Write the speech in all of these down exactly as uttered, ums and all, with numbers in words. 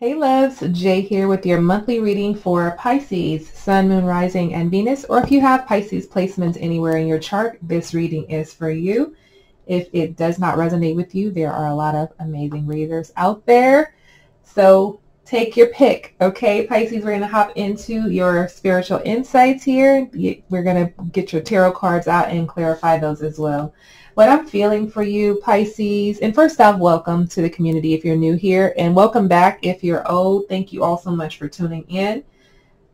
Hey loves, Jay here with your monthly reading for Pisces, Sun, Moon, Rising, and Venus. Or if you have Pisces placements anywhere in your chart, this reading is for you. If it does not resonate with you, there are a lot of amazing readers out there. So take your pick, okay? Pisces, we're going to hop into your spiritual insights here. We're going to get your tarot cards out and clarify those as well. What I'm feeling for you, Pisces, and first off, welcome to the community if you're new here, and welcome back if you're old. Thank you all so much for tuning in.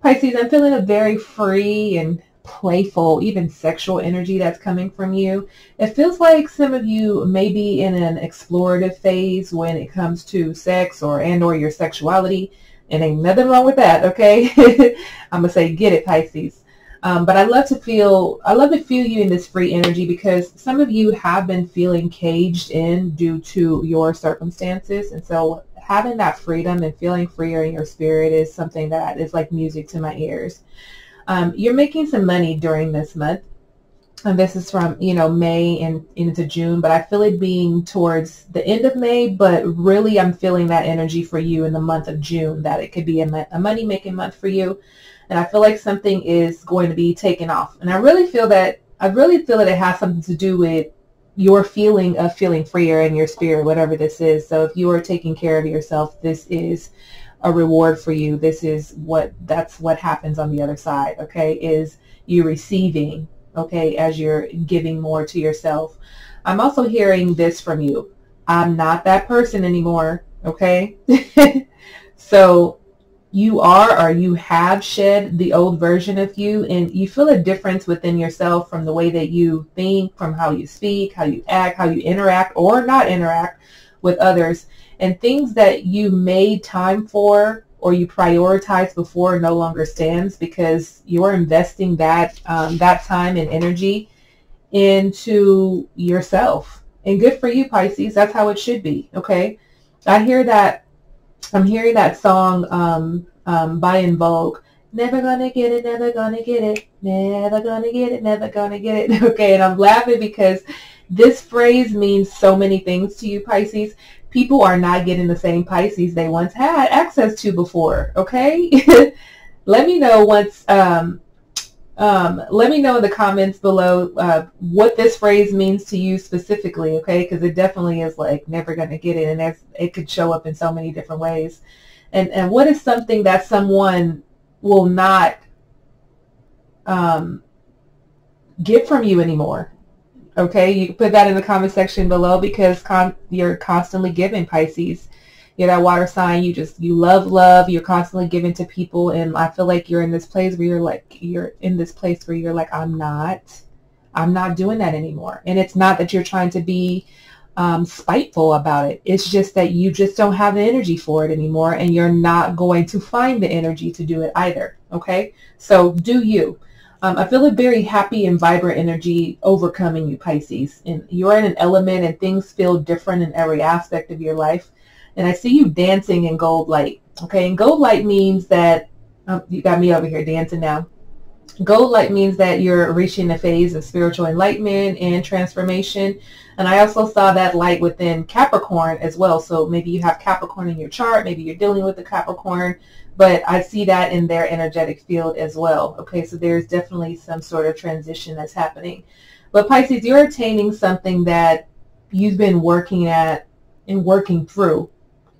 Pisces, I'm feeling a very free and playful, even sexual energy that's coming from you. It feels like some of you may be in an explorative phase when it comes to sex or and or your sexuality, and ain't nothing wrong with that, okay? I'm going to say get it, Pisces. Um, but I love to feel, I love to feel you in this free energy because some of you have been feeling caged in due to your circumstances. And so having that freedom and feeling freer in your spirit is something that is like music to my ears. Um, you're making some money during this month. And this is from, you know, May and into June, but I feel it being towards the end of May, but really I'm feeling that energy for you in the month of June, that it could be a, a money-making month for you. And I feel like something is going to be taken off. And I really feel that, I really feel that it has something to do with your feeling of feeling freer in your spirit, whatever this is. So if you are taking care of yourself, this is a reward for you. This is what, that's what happens on the other side, okay, is you receiving, okay, as you're giving more to yourself. I'm also hearing this from you. I'm not that person anymore, okay? So you are, or you have shed the old version of you, and you feel a difference within yourself from the way that you think, from how you speak, how you act, how you interact or not interact with others, and things that you made time for or you prioritize before no longer stands because you're investing that, um, that time and energy into yourself. And good for you, Pisces. That's how it should be, okay? I hear that. I'm hearing that song um, um, by In Vogue. Never gonna get it, never gonna get it, never gonna get it, never gonna get it. Okay, and I'm laughing because this phrase means so many things to you, Pisces. People are not getting the same Pisces they once had access to before, okay? Let me know once, um, um, let me know in the comments below uh, what this phrase means to you specifically, okay? Because it definitely is like never going to get it, and that's, it could show up in so many different ways. And and what is something that someone will not um, get from you anymore, okay? You can put that in the comment section below because con you're constantly giving, Pisces. You're that water sign. You just, you love love. You're constantly giving to people. And I feel like you're in this place where you're like, you're in this place where you're like, I'm not, I'm not doing that anymore. And it's not that you're trying to be um, spiteful about it. It's just that you just don't have the energy for it anymore. And you're not going to find the energy to do it either. Okay. So do you. Um, I feel a very happy and vibrant energy overcoming you, Pisces. And you're in an element and things feel different in every aspect of your life. And I see you dancing in gold light, okay? And gold light means that, oh, you got me over here dancing now. Gold light means that you're reaching a phase of spiritual enlightenment and transformation. And I also saw that light within Capricorn as well. So maybe you have Capricorn in your chart. Maybe you're dealing with the Capricorn. But I see that in their energetic field as well, okay? So there's definitely some sort of transition that's happening. But Pisces, you're attaining something that you've been working at and working through.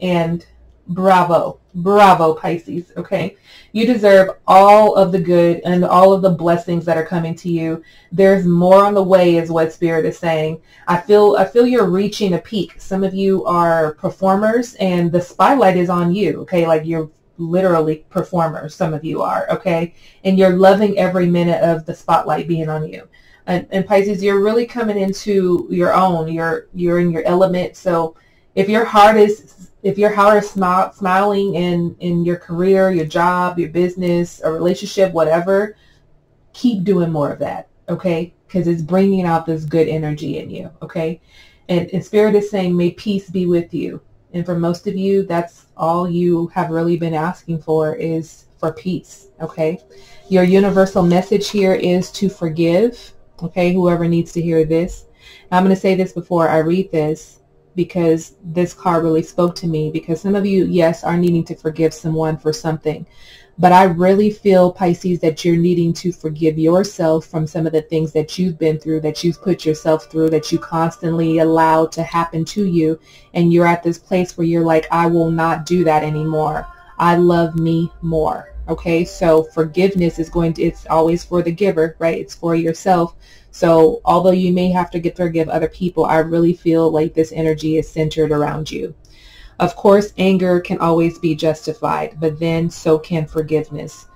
And bravo, bravo, Pisces, okay? You deserve all of the good and all of the blessings that are coming to you. There's more on the way is what Spirit is saying. I feel, I feel you're reaching a peak. Some of you are performers and the spotlight is on you, okay? Like you're literally performers, some of you are, okay? And you're loving every minute of the spotlight being on you. And, and Pisces, you're really coming into your own. You're, you're in your element, so if your heart is, if your heart is smile, smiling in, in your career, your job, your business, a relationship, whatever, keep doing more of that, okay? Because it's bringing out this good energy in you, okay? And, and Spirit is saying, may peace be with you. And for most of you, that's all you have really been asking for is for peace, okay? Your universal message here is to forgive, okay? Whoever needs to hear this. I'm going to say this before I read this. because this card really spoke to me. Because some of you, yes, are needing to forgive someone for something. But I really feel, Pisces, that you're needing to forgive yourself from some of the things that you've been through, that you've put yourself through, that you constantly allowed to happen to you. And you're at this place where you're like, I will not do that anymore. I love me more. Okay, so forgiveness is going to, it's always for the giver, right? It's for yourself. So although you may have to get forgive other people, I really feel like this energy is centered around you. Of course, anger can always be justified, but then so can forgiveness.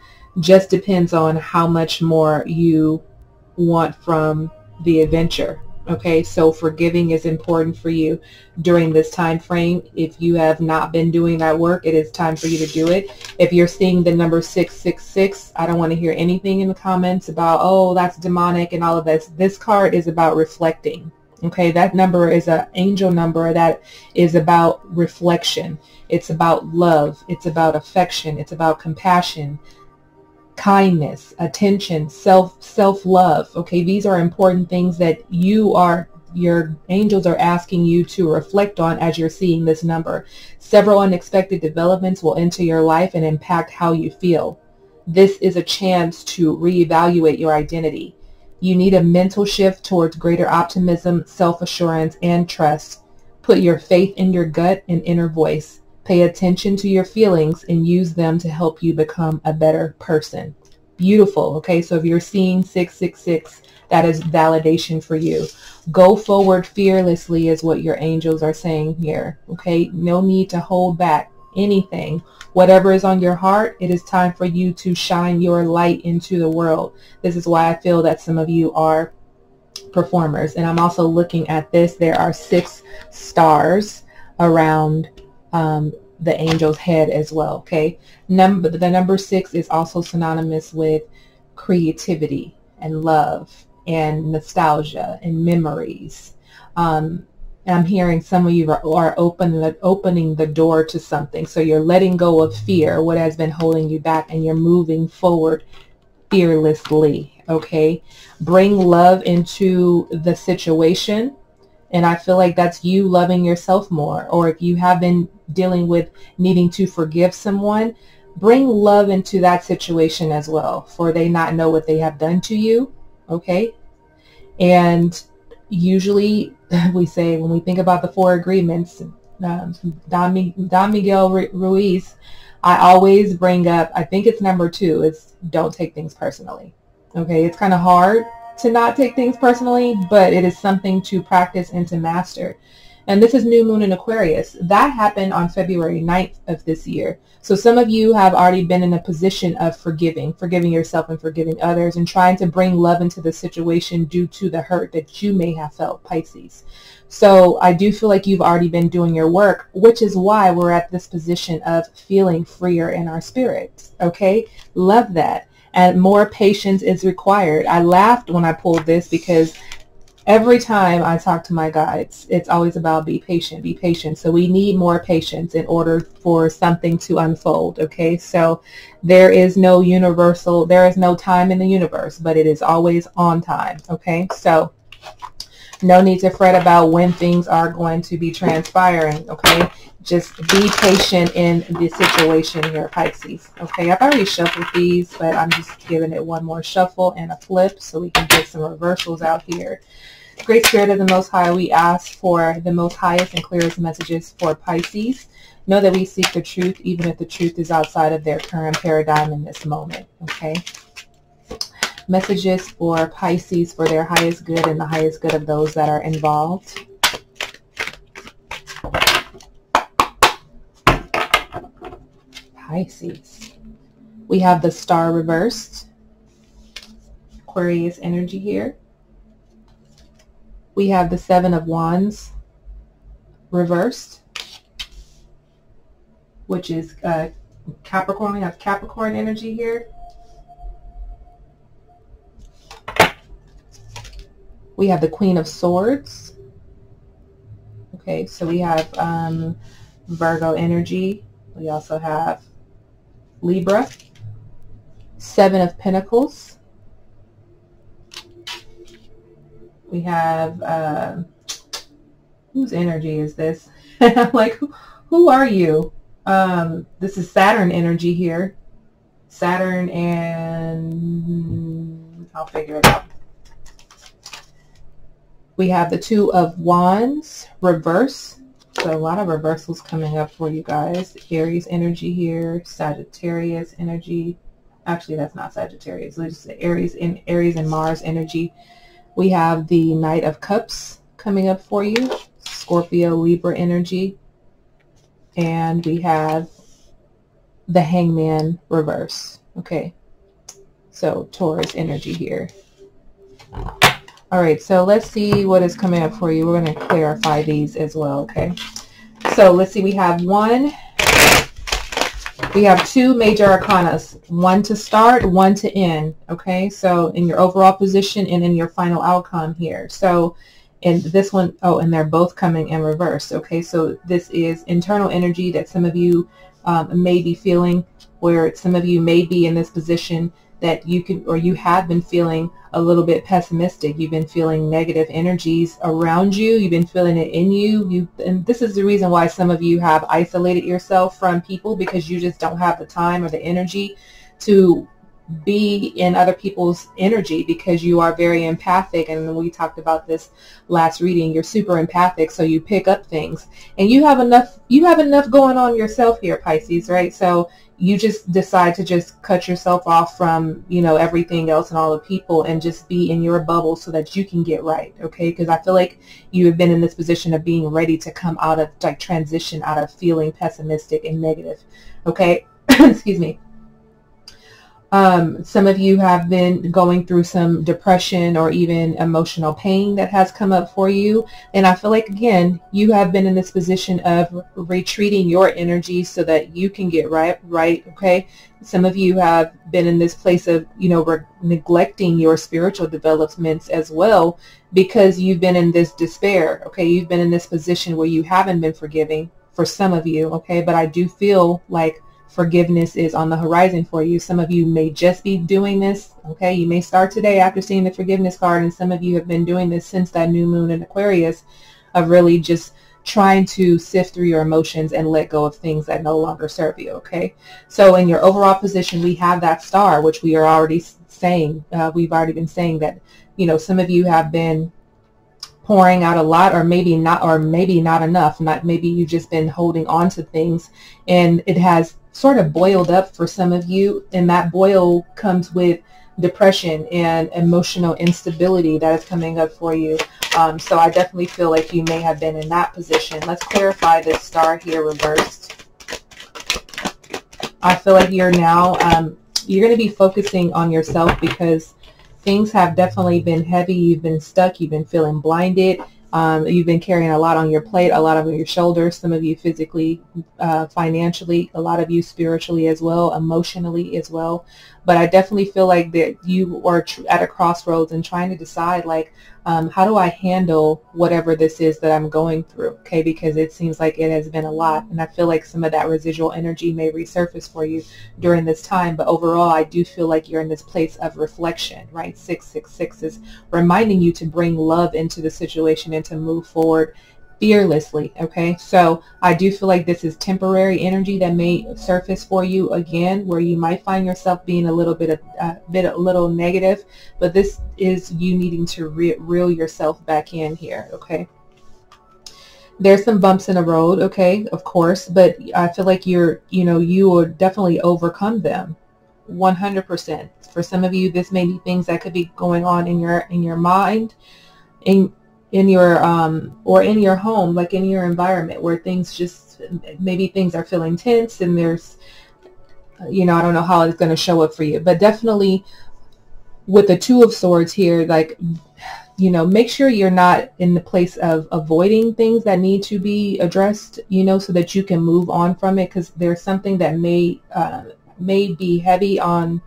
Just depends on how much more you want from the adventure. Okay, so forgiving is important for you during this time frame. If you have not been doing that work, it is time for you to do it. If you're seeing the number six six six, I don't want to hear anything in the comments about, oh, that's demonic and all of this. This card is about reflecting. Okay, that number is an angel number that is about reflection. It's about love. It's about affection. It's about compassion, kindness, attention, self, self-love. Okay, these are important things that you are, your angels are asking you to reflect on as you're seeing this number. Several unexpected developments will enter your life and impact how you feel. This is a chance to reevaluate your identity. You need a mental shift towards greater optimism, self-assurance, and trust. Put your faith in your gut and inner voice. Pay attention to your feelings and use them to help you become a better person. Beautiful. Okay, so if you're seeing six six six, that is validation for you. Go forward fearlessly is what your angels are saying here. Okay, no need to hold back anything. Whatever is on your heart, it is time for you to shine your light into the world. This is why I feel that some of you are performers. And I'm also looking at this. There are six stars around um, the angel's head as well. Okay, number the number six is also synonymous with creativity and love and nostalgia and memories. Um, I'm hearing some of you are open, opening the door to something. So you're letting go of fear, what has been holding you back, and you're moving forward fearlessly, okay? Bring love into the situation, and I feel like that's you loving yourself more. Or if you have been dealing with needing to forgive someone, bring love into that situation as well, for they not know what they have done to you, okay? And usually, we say when we think about the four agreements, um, Don, Don Miguel Ruiz, I always bring up, I think it's number two, it's don't take things personally. Okay, it's kind of hard to not take things personally, but it is something to practice and to master. And this is New Moon in Aquarius. That happened on February ninth of this year. So some of you have already been in a position of forgiving, forgiving yourself and forgiving others, and trying to bring love into the situation due to the hurt that you may have felt, Pisces. So I do feel like you've already been doing your work, which is why we're at this position of feeling freer in our spirits, okay? Love that. And more patience is required. I laughed when I pulled this because every time I talk to my guides, it's always about be patient, be patient. So we need more patience in order for something to unfold, okay? So there is no universal, there is no time in the universe, but it is always on time, okay? So no need to fret about when things are going to be transpiring, okay? Just be patient in the situation here, Pisces, okay? I've already shuffled these, but I'm just giving it one more shuffle and a flip so we can get some reversals out here. Great Spirit of the Most High, we ask for the most highest and clearest messages for Pisces. Know that we seek the truth, even if the truth is outside of their current paradigm in this moment, okay? Messages for Pisces for their highest good and the highest good of those that are involved. Pisces. We have the star reversed. Aquarius energy here. We have the Seven of Wands reversed, which is uh, Capricorn. We have Capricorn energy here. We have the Queen of Swords. Okay, so we have um, Virgo energy. We also have Libra. Seven of Pentacles. We have, uh, whose energy is this? And I'm like, who, who are you? Um, this is Saturn energy here. Saturn and... I'll figure it out. We have the Two of Wands, reverse. So a lot of reversals coming up for you guys. Aries energy here, Sagittarius energy. Actually, that's not Sagittarius. It's the Aries and Aries and Mars energy. We have the Knight of Cups coming up for you, Scorpio, Libra energy. And we have the Hangman reverse. Okay, so Taurus energy here. All right, so let's see what is coming up for you. We're going to clarify these as well, okay? So let's see, we have one. We have two major arcana, one to start, one to end, okay? So in your overall position and in your final outcome here. So in this one, oh, and they're both coming in reverse, okay? So this is internal energy that some of you um, may be feeling, where some of you may be in this position that you can, or you have been feeling a little bit pessimistic. You've been feeling negative energies around you. You've been feeling it in you. You, and this is the reason why some of you have isolated yourself from people, because you just don't have the time or the energy to be in other people's energy, because you are very empathic. And we talked about this last reading. You're super empathic, so you pick up things, and you have enough, you have enough going on yourself here, Pisces, right? So you just decide to just cut yourself off from, you know, everything else and all the people, and just be in your bubble so that you can get right, okay? Because I feel like you have been in this position of being ready to come out of, like, transition out of feeling pessimistic and negative, okay? Excuse me. Um, some of you have been going through some depression or even emotional pain that has come up for you. And I feel like, again, you have been in this position of retreating your energy so that you can get right, right, okay? Some of you have been in this place of, you know, re neglecting your spiritual developments as well, because you've been in this despair, okay? You've been in this position where you haven't been forgiving, for some of you, okay? But I do feel like forgiveness is on the horizon for you. Some of you may just be doing this, okay? You may start today after seeing the forgiveness card, and some of you have been doing this since that new moon in Aquarius, of really just trying to sift through your emotions and let go of things that no longer serve you, okay? So in your overall position, we have that star, which we are already saying, uh, we've already been saying that, you know, some of you have been pouring out a lot, or maybe not, or maybe not enough, not maybe you've just been holding on to things, and it has sort of boiled up for some of you, and that boil comes with depression and emotional instability that is coming up for you. Um, so I definitely feel like you may have been in that position. Let's clarify this star here reversed. I feel like you're now, um, you're going to be focusing on yourself, because things have definitely been heavy. You've been stuck. You've been feeling blinded. Um, you've been carrying a lot on your plate, a lot on your shoulders, some of you physically, uh, financially, a lot of you spiritually as well, emotionally as well. But I definitely feel like that you are tr at a crossroads and trying to decide, like, um, how do I handle whatever this is that I'm going through, okay? Because it seems like it has been a lot, and I feel like some of that residual energy may resurface for you during this time. But overall, I do feel like you're in this place of reflection, right? six six six is reminding you to bring love into the situation and to move forward fearlessly, okay? So I do feel like this is temporary energy that may surface for you again, where you might find yourself being a little bit of uh, bit a little negative, but this is you needing to re reel yourself back in here, okay? There's some bumps in the road, okay, of course, but I feel like you're, you know, you will definitely overcome them one hundred percent. For some of you, this may be things that could be going on in your in your mind, in in your um or in your home, like in your environment, where things just, maybe things are feeling tense, and there's, you know, I don't know how it's going to show up for you, but definitely with the Two of Swords here, like, you know, make sure you're not in the place of avoiding things that need to be addressed, you know, so that you can move on from it, because there's something that may uh may be heavy on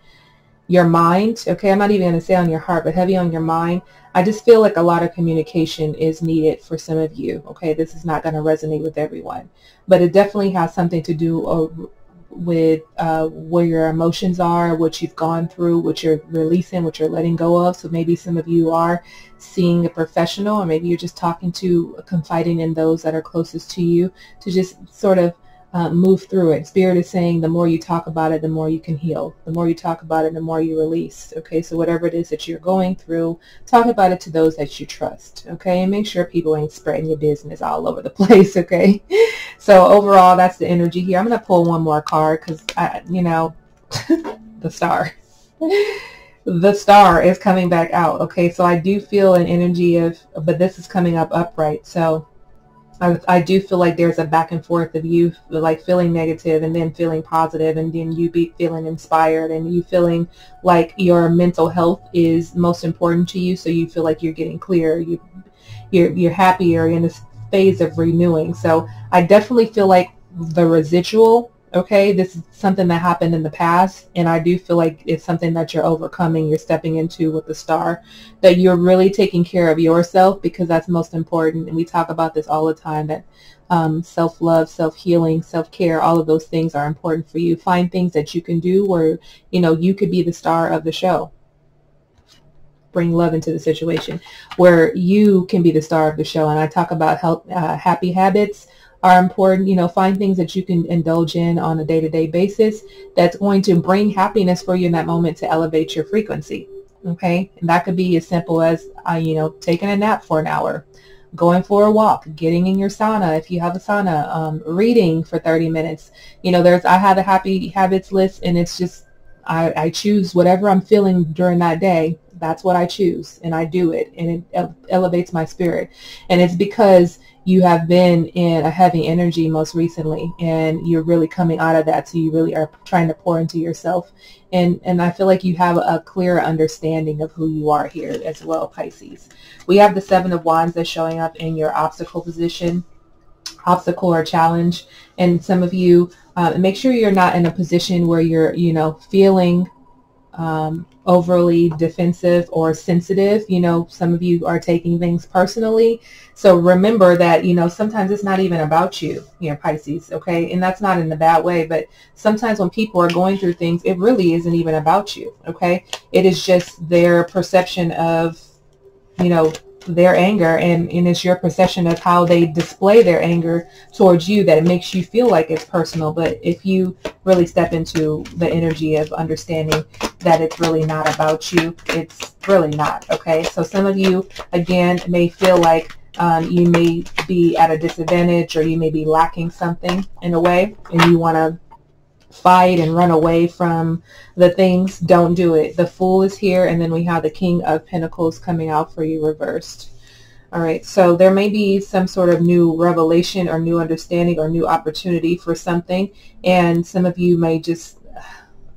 your mind, okay? I'm not even going to say on your heart, but heavy on your mind. I just feel like a lot of communication is needed for some of you, okay? This is not going to resonate with everyone, but it definitely has something to do with uh, where your emotions are, what you've gone through, what you're releasing, what you're letting go of. So maybe some of you are seeing a professional, or maybe you're just talking to, confiding in those that are closest to you to just sort of uh, move through it. Spirit is saying the more you talk about it, the more you can heal. The more you talk about it, the more you release. Okay, so whatever it is that you're going through, talk about it to those that you trust. Okay, and make sure people ain't spreading your business all over the place. Okay. So overall, that's the energy here. I'm going to pull one more card because, you know, the star. The star is coming back out. Okay, so I do feel an energy of, but this is coming up upright. So I, I do feel like there's a back and forth of you, like feeling negative and then feeling positive, and then you be feeling inspired, and you feeling like your mental health is most important to you. So you feel like you're getting clear. You, you're, you're happier in this phase of renewing. So I definitely feel like the residual, okay, this is something that happened in the past, and I do feel like it's something that you're overcoming, you're stepping into with the star, that you're really taking care of yourself, because that's most important. And we talk about this all the time, that um, self-love, self-healing, self-care, all of those things are important for you. Find things that you can do where, you know, you could be the star of the show. Bring love into the situation where you can be the star of the show. And I talk about help, uh, happy habits are important. You know, find things that you can indulge in on a day-to-day basis that's going to bring happiness for you in that moment to elevate your frequency. Okay, and that could be as simple as uh, you know, taking a nap for an hour, going for a walk, getting in your sauna if you have a sauna, um, reading for thirty minutes. You know, there's I have a happy habits list, and it's just I, I choose whatever I'm feeling during that day. That's what I choose, and I do it, and it elevates my spirit. And it's because you have been in a heavy energy most recently, and you're really coming out of that. So you really are trying to pour into yourself, and and I feel like you have a clearer understanding of who you are here as well, Pisces. We have the Seven of Wands that's showing up in your obstacle position, obstacle or challenge. And some of you, uh, make sure you're not in a position where you're, you know, feeling um overly defensive or sensitive. You know, some of you are taking things personally, so remember that, you know, sometimes it's not even about you, you know, Pisces. Okay, and that's not in a bad way, but sometimes when people are going through things, it really isn't even about you. Okay, it is just their perception of, you know, their anger, and, and it's your perception of how they display their anger towards you that it makes you feel like it's personal. But if you really step into the energy of understanding that it's really not about you, it's really not. Okay, so some of you again may feel like um, you may be at a disadvantage, or you may be lacking something in a way, and you want to fight and run away from the things. Don't do it. The Fool is here, and then we have the King of Pentacles coming out for you reversed. All right, so there may be some sort of new revelation or new understanding or new opportunity for something, and some of you may just,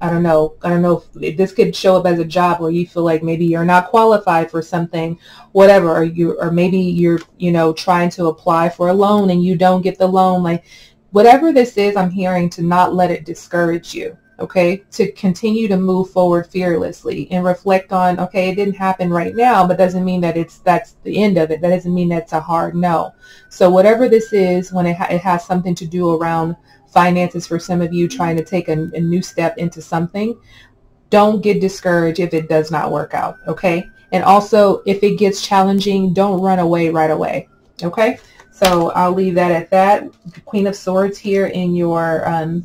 I don't know, I don't know if this could show up as a job where you feel like maybe you're not qualified for something, whatever, or you, or maybe you're, you know, trying to apply for a loan and you don't get the loan. Like, whatever this is, I'm hearing to not let it discourage you, okay? To continue to move forward fearlessly and reflect on, okay, it didn't happen right now, but doesn't mean that it's that's the end of it. That doesn't mean that's a hard no. So whatever this is, when it, ha it has something to do around finances for some of you, trying to take a, a new step into something, don't get discouraged if it does not work out, okay? And also, if it gets challenging, don't run away right away, okay? So I'll leave that at that. Queen of Swords here in your, um,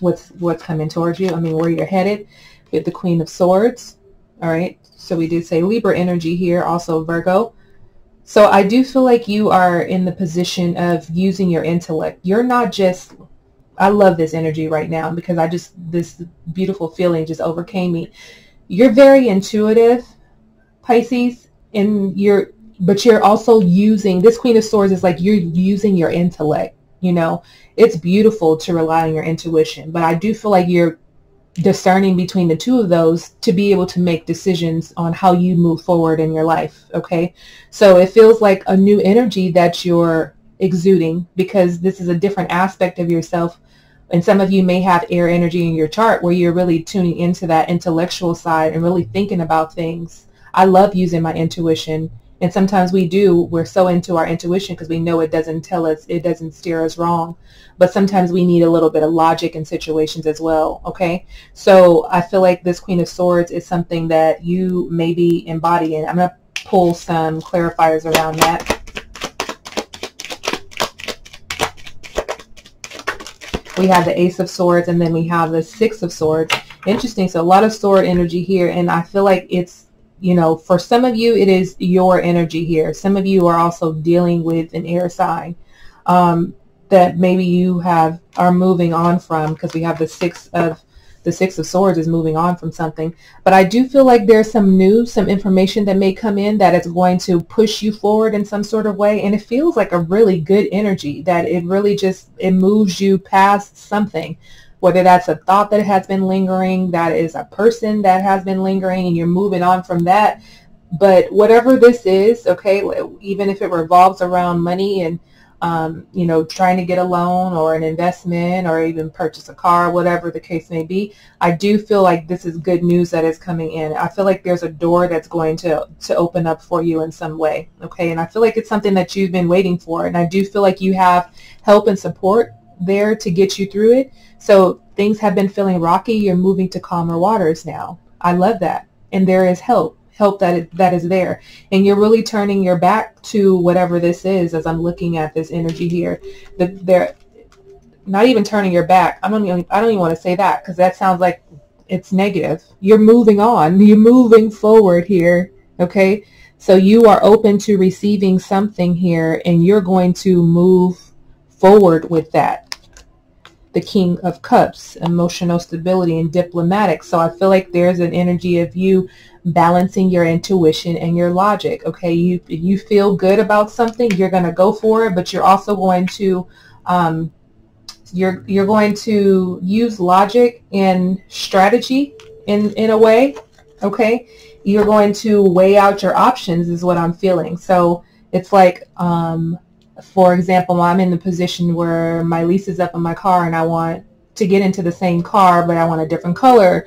what's what's coming towards you, I mean, where you're headed with the Queen of Swords. All right, so we did say Libra energy here, also Virgo. So I do feel like you are in the position of using your intellect. You're not just, I love this energy right now because I just, this beautiful feeling just overcame me. You're very intuitive, Pisces, and you're, but you're also using, this Queen of Swords is like you're using your intellect. You know, it's beautiful to rely on your intuition, but I do feel like you're discerning between the two of those to be able to make decisions on how you move forward in your life. Okay, so it feels like a new energy that you're exuding, because this is a different aspect of yourself. And some of you may have air energy in your chart where you're really tuning into that intellectual side and really thinking about things. I love using my intuition And sometimes we do, we're so into our intuition because we know it doesn't tell us, it doesn't steer us wrong. But sometimes we need a little bit of logic in situations as well, okay? So I feel like this Queen of Swords is something that you may be embodying. I'm going to pull some clarifiers around that. We have the Ace of Swords, and then we have the Six of Swords. Interesting. So a lot of sword energy here, and I feel like it's, you know, for some of you, it is your energy here. Some of you are also dealing with an air sign um, that maybe you have are moving on from, because we have the six of the six of swords is moving on from something. But I do feel like there's some news, some information that may come in that is going to push you forward in some sort of way. And it feels like a really good energy that it really just, it moves you past something. Whether that's a thought that has been lingering, that is a person that has been lingering, and you're moving on from that. But whatever this is, okay, even if it revolves around money and, um, you know, trying to get a loan or an investment or even purchase a car, whatever the case may be, I do feel like this is good news that is coming in. I feel like there's a door that's going to, to open up for you in some way, okay? And I feel like it's something that you've been waiting for, and I do feel like you have help and support there to get you through it. So things have been feeling rocky. You're moving to calmer waters now. I love that. And there is help, help that is, that is there. And you're really turning your back to whatever this is, as I'm looking at this energy here. The, they're not even turning your back. I don't even, I don't even want to say that, because that sounds like it's negative. You're moving on. You're moving forward here, okay? So you are open to receiving something here, and you're going to move forward with that. The King of Cups, emotional stability and diplomatic. So I feel like there's an energy of you balancing your intuition and your logic. Okay, you you feel good about something, you're going to go for it, but you're also going to um, you're you're going to use logic and strategy in in a way. Okay, you're going to weigh out your options, is what I'm feeling. So it's like, um, for example, I'm in the position where my lease is up on my car, and I want to get into the same car, but I want a different color.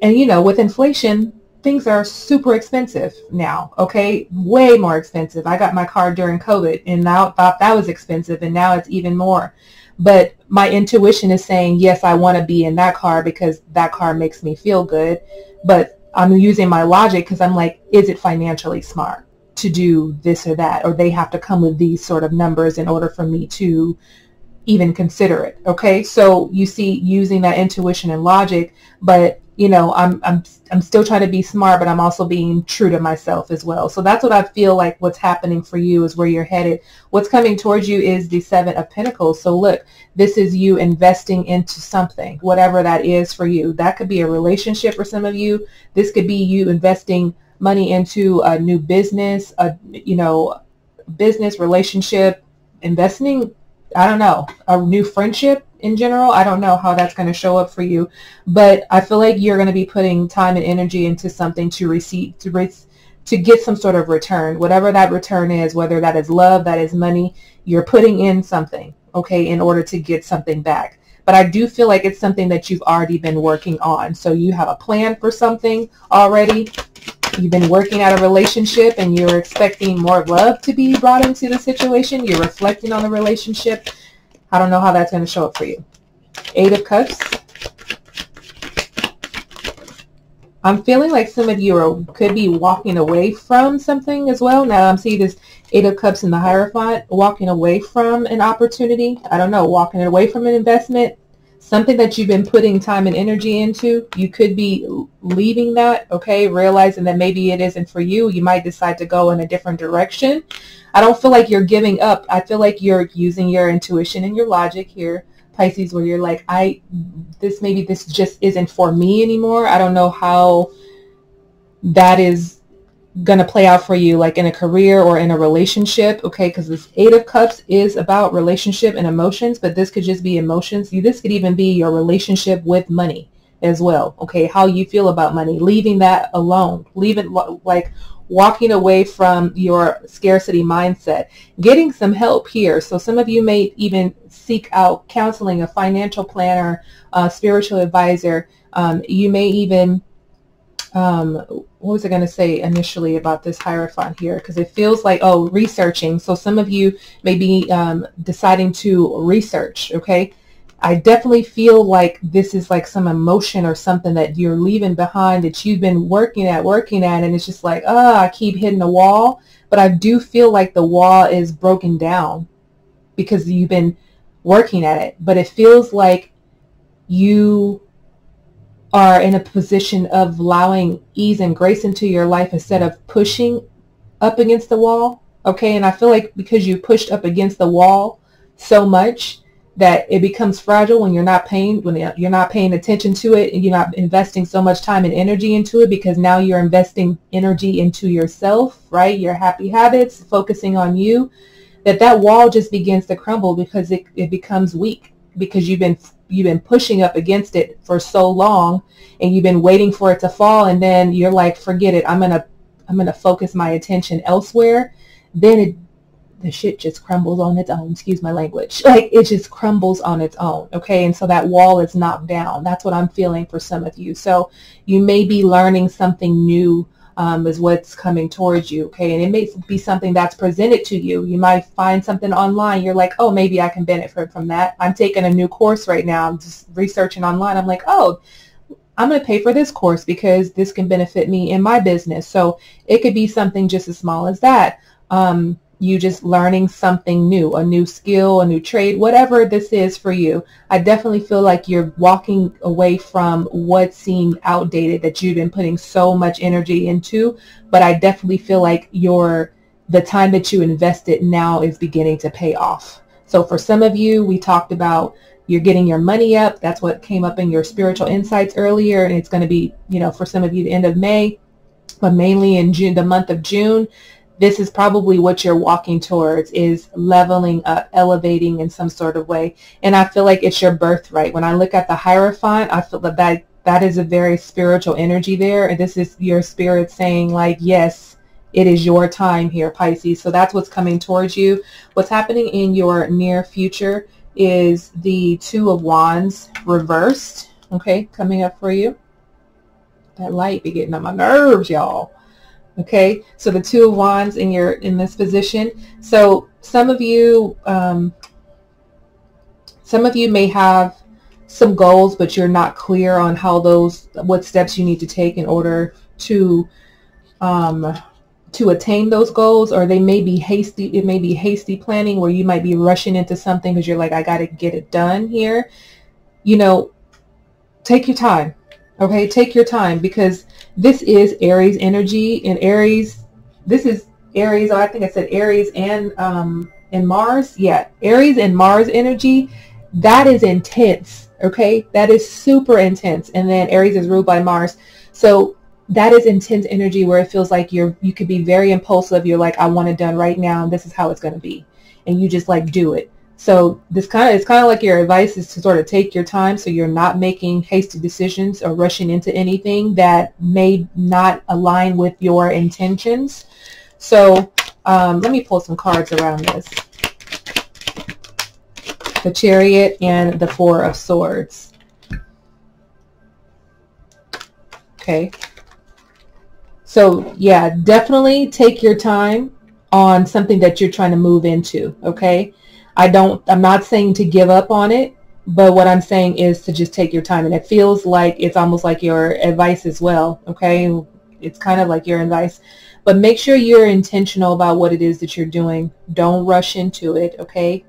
And, you know, with inflation, things are super expensive now, okay? Way more expensive. I got my car during COVID, and I thought that was expensive, and now it's even more. But my intuition is saying, yes, I want to be in that car because that car makes me feel good. But I'm using my logic because I'm like, is it financially smart to do this or that, or they have to come with these sort of numbers in order for me to even consider it, okay? So you see, using that intuition and logic, but, you know, I'm, I'm, I'm still trying to be smart, but I'm also being true to myself as well. So that's what I feel like what's happening for you is where you're headed. What's coming towards you is the Seven of Pentacles. So look, this is you investing into something, whatever that is for you. That could be a relationship for some of you. This could be you investing money into a new business, a, you know, business, relationship, investing, I don't know, a new friendship in general. I don't know how that's going to show up for you, but I feel like you're going to be putting time and energy into something to receive, to re to get some sort of return, whatever that return is, whether that is love, that is money, you're putting in something, okay, in order to get something back. But I do feel like it's something that you've already been working on. So you have a plan for something already. You've been working at a relationship, and you're expecting more love to be brought into the situation. You're reflecting on the relationship. I don't know how that's going to show up for you. Eight of Cups. I'm feeling like some of you are, could be walking away from something as well. Now I'm seeing this Eight of Cups in the Hierophant, walking away from an opportunity. I don't know, walking away from an investment, something that you've been putting time and energy into. You could be leaving that, okay, realizing that maybe it isn't for you. You might decide to go in a different direction. I don't feel like you're giving up. I feel like you're using your intuition and your logic here, Pisces, where you're like, I, this maybe this just isn't for me anymore. I don't know how that is going to play out for you, like in a career or in a relationship, okay, because this Eight of Cups is about relationship and emotions, but this could just be emotions. This could even be your relationship with money as well, okay, how you feel about money, leaving that alone, leaving, like walking away from your scarcity mindset, getting some help here. So some of you may even seek out counseling, a financial planner, a spiritual advisor. Um, you may even um, what was I going to say initially about this Hierophant here? Because it feels like, oh, researching. So some of you may be um, deciding to research, okay? I definitely feel like this is like some emotion or something that you're leaving behind that you've been working at, working at, and it's just like, oh, I keep hitting the wall. But I do feel like the wall is broken down because you've been working at it. But it feels like you are in a position of allowing ease and grace into your life instead of pushing up against the wall, okay? And I feel like because you pushed up against the wall so much that it becomes fragile when you're not paying, when you're not paying attention to it, and you're not investing so much time and energy into it, because now you're investing energy into yourself, right? Your happy habits, focusing on you, that that wall just begins to crumble because it, it becomes weak, because you've been you've been pushing up against it for so long, and you've been waiting for it to fall, and then you're like, forget it, I'm gonna I'm gonna focus my attention elsewhere. Then it the shit just crumbles on its own. Excuse my language. Like, it just crumbles on its own. Okay. And so that wall is knocked down. That's what I'm feeling for some of you. So you may be learning something new, um, is what's coming towards you. Okay. And it may be something that's presented to you. You might find something online. You're like, oh, maybe I can benefit from that. I'm taking a new course right now. I'm just researching online. I'm like, oh, I'm going to pay for this course because this can benefit me in my business. So it could be something just as small as that. Um, you just learning something new, a new skill, a new trade, whatever this is for you. I definitely feel like you're walking away from what seemed outdated that you've been putting so much energy into, but I definitely feel like your the time that you invested now is beginning to pay off. So for some of you, we talked about you're getting your money up. That's what came up in your spiritual insights earlier, and it's going to be, you know, for some of you, the end of May, but mainly in June, the month of June. This is probably what you're walking towards, is leveling up, elevating in some sort of way. And I feel like it's your birthright. When I look at the Hierophant, I feel that that, that is a very spiritual energy there. And this is your spirit saying, like, yes, it is your time here, Pisces. So that's what's coming towards you. What's happening in your near future is the Two of Wands reversed, okay, coming up for you. That light be getting on my nerves, y'all. Okay, so the Two of Wands in your in this position. So some of you, um, some of you may have some goals, but you're not clear on how those, what steps you need to take in order to um, to attain those goals. Or they may be hasty. It may be hasty planning where you might be rushing into something because you're like, I got to get it done here. You know, take your time. Okay, take your time, because this is Aries energy, and Aries, this is Aries, oh, I think I said Aries and um, and Mars. Yeah, Aries and Mars energy, that is intense, okay? That is super intense. And then Aries is ruled by Mars. So that is intense energy where it feels like you're, you could be very impulsive. You're like, I want it done right now, and this is how it's going to be. And you just, like, do it. So this kind of, it's kind of like your advice is to sort of take your time so you're not making hasty decisions or rushing into anything that may not align with your intentions. So um, let me pull some cards around this. The Chariot and the Four of Swords. Okay. So yeah, definitely take your time on something that you're trying to move into, okay? I don't, I'm not saying to give up on it, but what I'm saying is to just take your time. And it feels like it's almost like your advice as well, okay? It's kind of like your advice. But make sure you're intentional about what it is that you're doing. Don't rush into it, okay?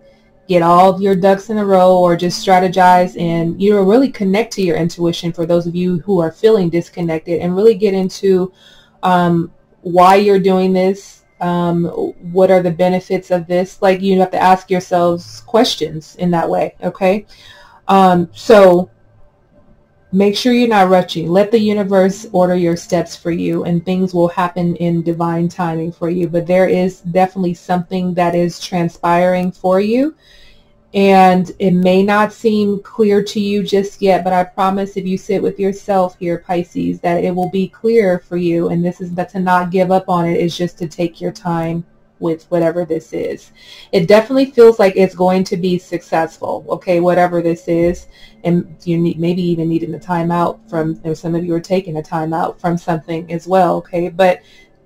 Get all of your ducks in a row, or just strategize, and, you know, really connect to your intuition for those of you who are feeling disconnected, and really get into um, why you're doing this. Um, what are the benefits of this? Like, you have to ask yourselves questions in that way, okay? Um, so make sure you're not rushing. Let the universe order your steps for you, and things will happen in divine timing for you. But there is definitely something that is transpiring for you, and it may not seem clear to you just yet, but I promise if you sit with yourself here, Pisces, that it will be clear for you. And this is that to not give up on it, is just to take your time with whatever this is. It definitely feels like it's going to be successful, okay, whatever this is. And you need, maybe even needing a timeout from, or some of you are taking a timeout from something as well, okay, but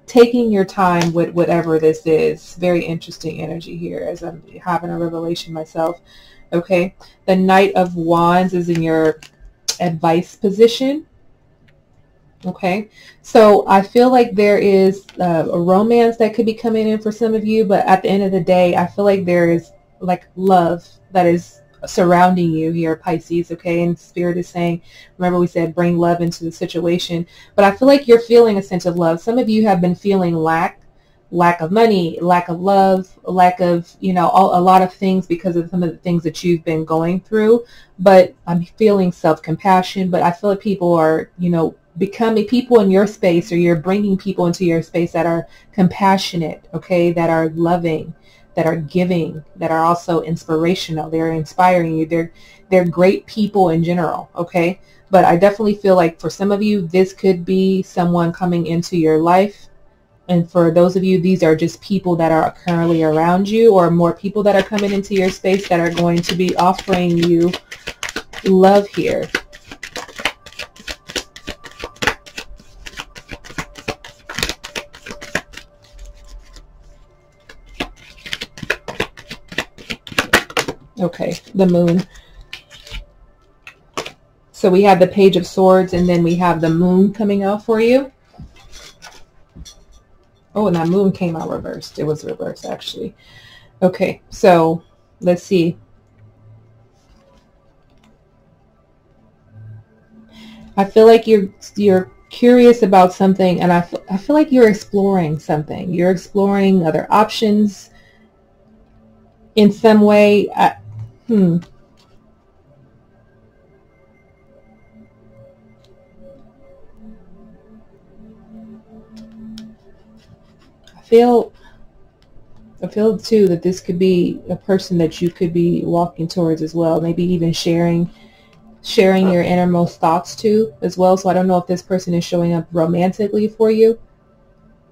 taking your time with whatever this is. Very interesting energy here as I'm having a revelation myself, okay. The Knight of Wands is in your advice position. Okay, so I feel like there is uh, a romance that could be coming in for some of you, but at the end of the day, I feel like there is like love that is surrounding you here, Pisces, okay, and Spirit is saying, remember we said bring love into the situation, but I feel like you're feeling a sense of love. Some of you have been feeling lack, lack of money, lack of love, lack of, you know, all, a lot of things because of some of the things that you've been going through, but I'm feeling self-compassion, but I feel like people are, you know, becoming people in your space, or you're bringing people into your space that are compassionate, okay, that are loving, that are giving, that are also inspirational. They're inspiring you. They're, they're great people in general, okay, but I definitely feel like for some of you, this could be someone coming into your life. And for those of you, these are just people that are currently around you, or more people that are coming into your space that are going to be offering you love here. Okay, the Moon. So we have the Page of Swords, and then we have the Moon coming out for you. Oh, and that Moon came out reversed. It was reversed, actually. Okay, so let's see. I feel like you're you're curious about something, and I f I feel like you're exploring something. You're exploring other options in some way. I, hmm. I feel, I feel too that this could be a person that you could be walking towards as well, maybe even sharing sharing your innermost thoughts to as well. So I don't know if this person is showing up romantically for you,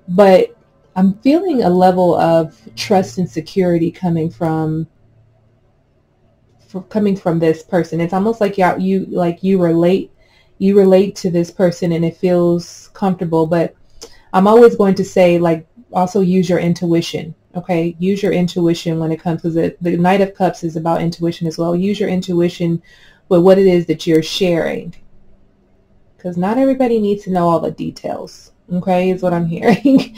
but I'm feeling a level of trust and security coming from for coming from this person. It's almost like you you like you relate you relate to this person and it feels comfortable, but I'm always going to say, like, also use your intuition, okay? Use your intuition when it comes to the, the Knight of Cups is about intuition as well. Use your intuition with what it is that you're sharing, because not everybody needs to know all the details, okay, is what I'm hearing.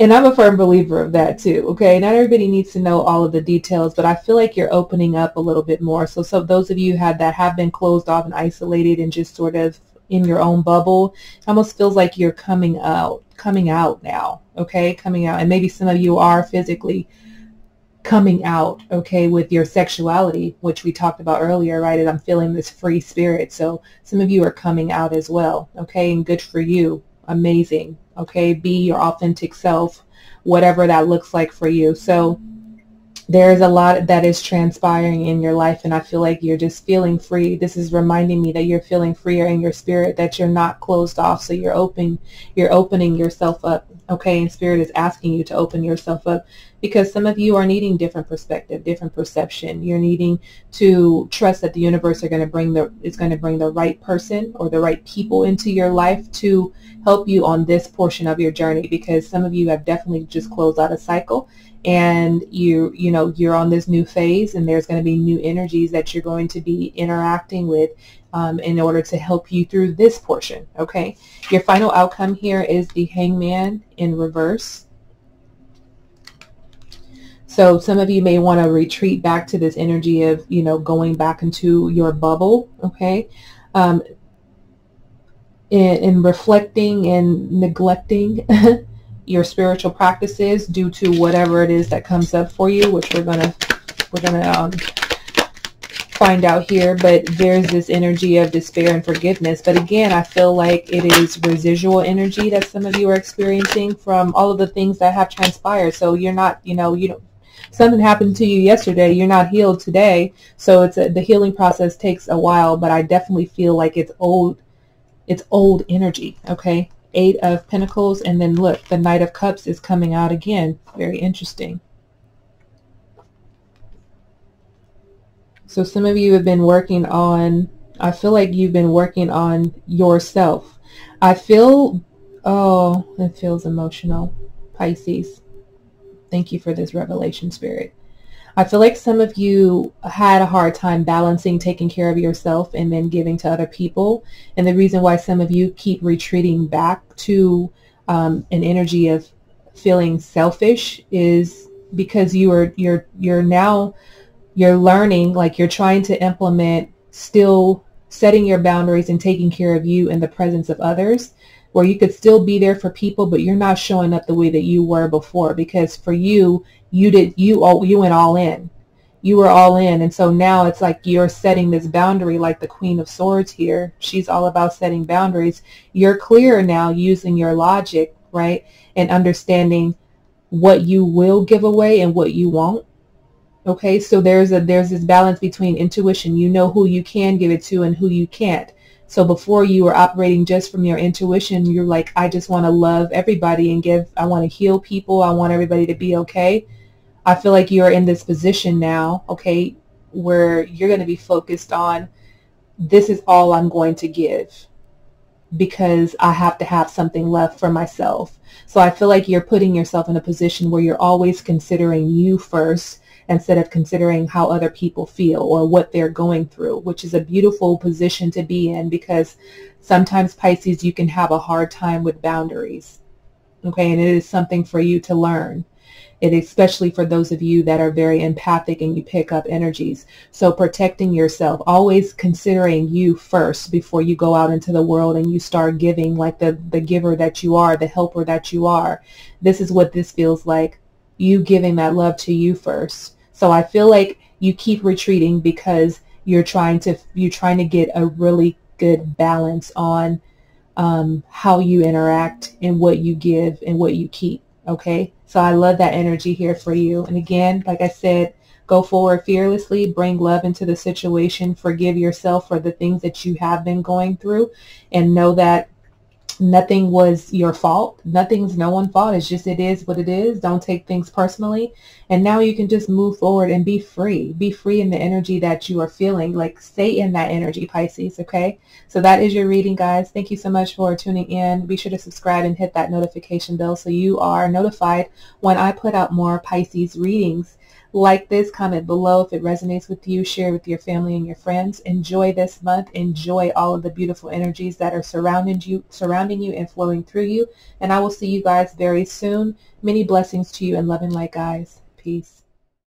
And I'm a firm believer of that too, okay? Not everybody needs to know all of the details, but I feel like you're opening up a little bit more. So, so those of you had, that have been closed off and isolated and just sort of in your own bubble, it almost feels like you're coming out, coming out now, okay, coming out, and maybe some of you are physically coming out, okay, with your sexuality, which we talked about earlier, right? And I'm feeling this free spirit, so some of you are coming out as well, okay, and good for you, amazing, okay, be your authentic self, whatever that looks like for you. So there's a lot that is transpiring in your life, and I feel like you're just feeling free. This is reminding me that you're feeling freer in your spirit, that you're not closed off, so you're open, you're opening yourself up, okay? And Spirit is asking you to open yourself up, because some of you are needing different perspective, different perception. You're needing to trust that the universe are going to bring the is going to bring the right person or the right people into your life to help you on this portion of your journey, because some of you have definitely just closed out a cycle. And you, you know, you're on this new phase, and there's going to be new energies that you're going to be interacting with um, in order to help you through this portion, okay? Your final outcome here is the Hangman in reverse. So some of you may want to retreat back to this energy of, you know, going back into your bubble, okay? Um, in, in reflecting and neglecting your spiritual practices due to whatever it is that comes up for you, which we're gonna we're gonna um, find out here. But there's this energy of despair and forgiveness. But again, I feel like it is residual energy that some of you are experiencing from all of the things that have transpired. So you're not, you know, you don't, something happened to you yesterday, you're not healed today. So it's a, the healing process takes a while. But I definitely feel like it's old, it's old energy. Okay. Eight of Pentacles, and then look, the Knight of Cups is coming out again. Very interesting. So some of you have been working on, I feel like you've been working on yourself. I feel, oh, it feels emotional, Pisces. Thank you for this revelation, Spirit. I feel like some of you had a hard time balancing taking care of yourself and then giving to other people. And the reason why some of you keep retreating back to um, an energy of feeling selfish is because you are, you're, you're now, you're learning, like you're trying to implement still setting your boundaries and taking care of you in the presence of others, where you could still be there for people, but you're not showing up the way that you were before, because for you, you did, you all, you went all in, you were all in. And so now it's like you're setting this boundary, like the Queen of Swords here. She's all about setting boundaries. You're clear now using your logic, right? And understanding what you will give away and what you won't. Okay. So there's a, there's this balance between intuition. You know who you can give it to and who you can't. So before you were operating just from your intuition, you're like, I just want to love everybody and give, I want to heal people. I want everybody to be okay. I feel like you're in this position now, okay, where you're going to be focused on, this is all I'm going to give because I have to have something left for myself. So I feel like you're putting yourself in a position where you're always considering you first, instead of considering how other people feel or what they're going through, which is a beautiful position to be in, because sometimes, Pisces, you can have a hard time with boundaries. Okay, and it is something for you to learn. It especially for those of you that are very empathic and you pick up energies. So protecting yourself, always considering you first before you go out into the world and you start giving like the, the giver that you are, the helper that you are. This is what this feels like, you giving that love to you first. So I feel like you keep retreating because you're trying to you're trying to get a really good balance on um, how you interact and what you give and what you keep. Okay, so I love that energy here for you. And again, like I said, go forward fearlessly, bring love into the situation, forgive yourself for the things that you have been going through, and know that nothing was your fault. Nothing's no one's fault. It's just, it is what it is. Don't take things personally. And now you can just move forward and be free. Be free in the energy that you are feeling. Like, stay in that energy, Pisces, okay? So that is your reading, guys. Thank you so much for tuning in. Be sure to subscribe and hit that notification bell so you are notified when I put out more Pisces readings like this. Comment below if it resonates with you. Share with your family and your friends. Enjoy this month. Enjoy all of the beautiful energies that are surrounding you surrounding you and flowing through you. And I will see you guys very soon. Many blessings to you and love and light, guys. Peace.